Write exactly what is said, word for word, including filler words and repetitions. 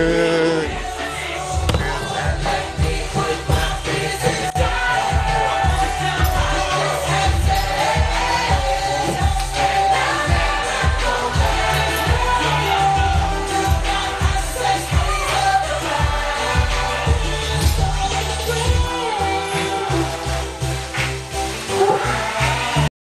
Good.